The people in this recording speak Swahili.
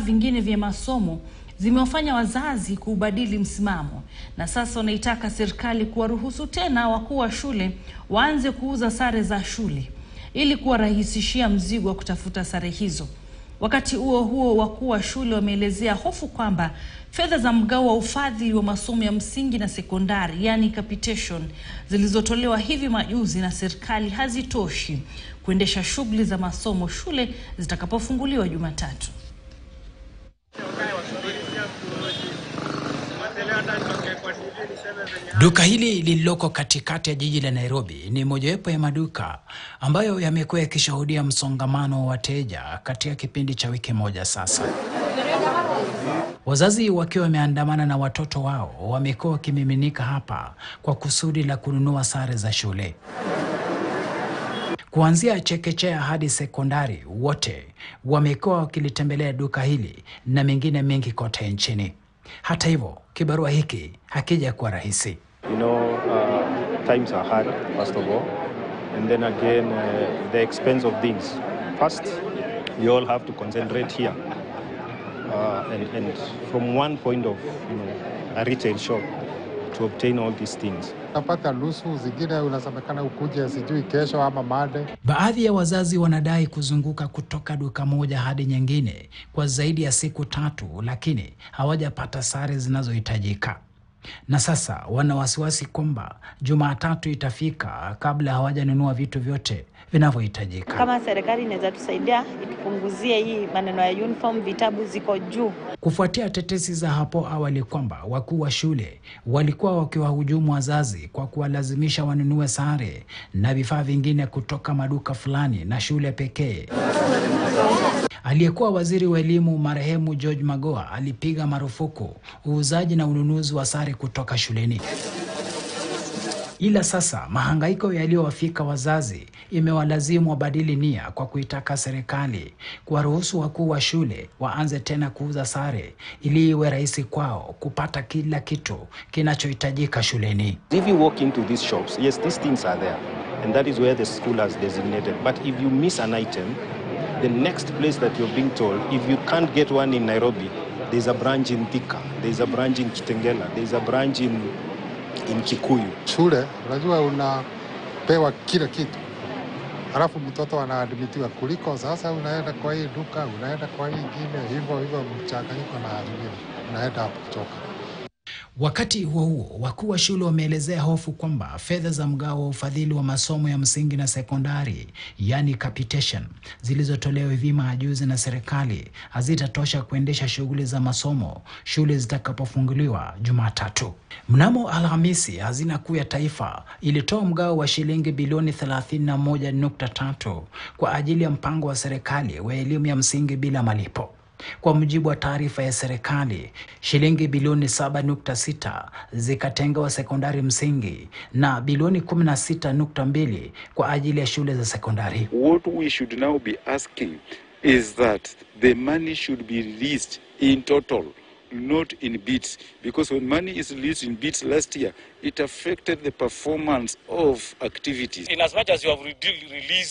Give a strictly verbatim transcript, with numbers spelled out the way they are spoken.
vingine vya masomo zimewafanya wazazi kubadili msimamo, na sasa wanaitaka serikali kuwaruhusu tena wakuu wa shule waanze kuuza sare za shule ili kuwarahisishia mzigo wa kutafuta sare hizo. Wakati huo huo, wakuu wa shule wameelezea hofu kwamba fedha za mgao wa ufadhili wa masomo ya msingi na sekondari, yani capitation, zilizotolewa hivi majuzi na serikali hazitoshi kuendesha shughuli za masomo shule zitakapofunguliwa Jumatatu. Duka hili lililoko katikati ya jiji la Nairobi ni mojawapo ya maduka ambayo yamekuwa yakishuhudia msongamano wa wateja katika kipindi cha wiki moja sasa. Wazazi wakiwa wameandamana na watoto wao wamekuwa wakimiminika hapa kwa kusudi la kununua sare za shule. Kuanzia chekechea hadi sekondari, wote wamekuwa wakilitembelea duka hili na mengine mengi kote nchini. Hata hivyo, kibarua hiki hakija kuwa rahisi. You know, uh, times are hard, first of all. And then again, uh, the expense of things. First, you all have to concentrate here. Uh, and, and from one point of, you know, a retail shop to obtain all these things. Napata lusu zingine unasemekana ukuje sijui kesho ama Monday. Baadhi ya wazazi wanadai kuzunguka kutoka duka moja hadi nyingine kwa zaidi ya siku tatu, lakini hawajapata sare zinazohitajika. Na sasa wana wasiwasi kwamba Jumatatu itafika kabla hawajanunua vitu vyote vinavyohitajika. Kama serikali inaweza tusaidia ipunguzie hii maneno ya uniform, vitabu ziko juu. Kufuatia tetesi za hapo awali kwamba wakuu wa shule walikuwa wakiwahujumu wazazi kwa kuwalazimisha wanunue sare na vifaa vingine kutoka maduka fulani na shule pekee, aliyekuwa waziri wa elimu marehemu George Magoa alipiga marufuku uuzaji na ununuzi wa sare kutoka shuleni. Ila sasa mahangaiko yaliyowafika wazazi imewalazimu wabadili nia kwa kuitaka serikali kuwaruhusu wakuu wa shule waanze tena kuuza sare ili iwe rahisi kwao kupata kila kitu kinachohitajika shuleni. If you walk into these shops, yes, these things are there, and that is where the school has designated. But if you miss an item, the next place that you're being told, if you can't get one in Nairobi, there's a branch in Thika, there's a branch in Kitengela, there's a branch in in Kikuyu. Shule, unajua unapewa kila kitu. Halafu mtoto anaadmitiwa kuliko sasa unaenda kwa hii duka, unaenda kwa hii nyingine, hivyo hivyo mchanganyiko na admitiwa. Unaenda hapo kutoka. Wakati huo huo, wakuu wa shule wameelezea hofu kwamba fedha za mgao wa ufadhili wa masomo ya msingi na sekondari, yani capitation, zilizotolewa hivi majuzi na serikali hazitatosha kuendesha shughuli za masomo shule zitakapofunguliwa Jumatatu. Mnamo Alhamisi, Hazina Kuu ya Taifa ilitoa mgao wa shilingi bilioni thelathini na moja nukta tatu kwa ajili ya mpango wa serikali wa elimu ya msingi bila malipo. Kwa mujibu wa taarifa ya serikali, shilingi bilioni saba nukta sita zikatengewa sekondari msingi na bilioni kumi na sita nukta mbili kwa ajili ya shule za sekondari. What we should now be asking is that the money should be released in total, not in bits, because when money is released in bits last year, it affected the performance of activities. In as much as you have released